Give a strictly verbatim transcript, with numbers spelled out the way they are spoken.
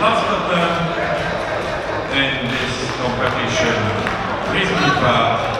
last of them in this competition, please be proud.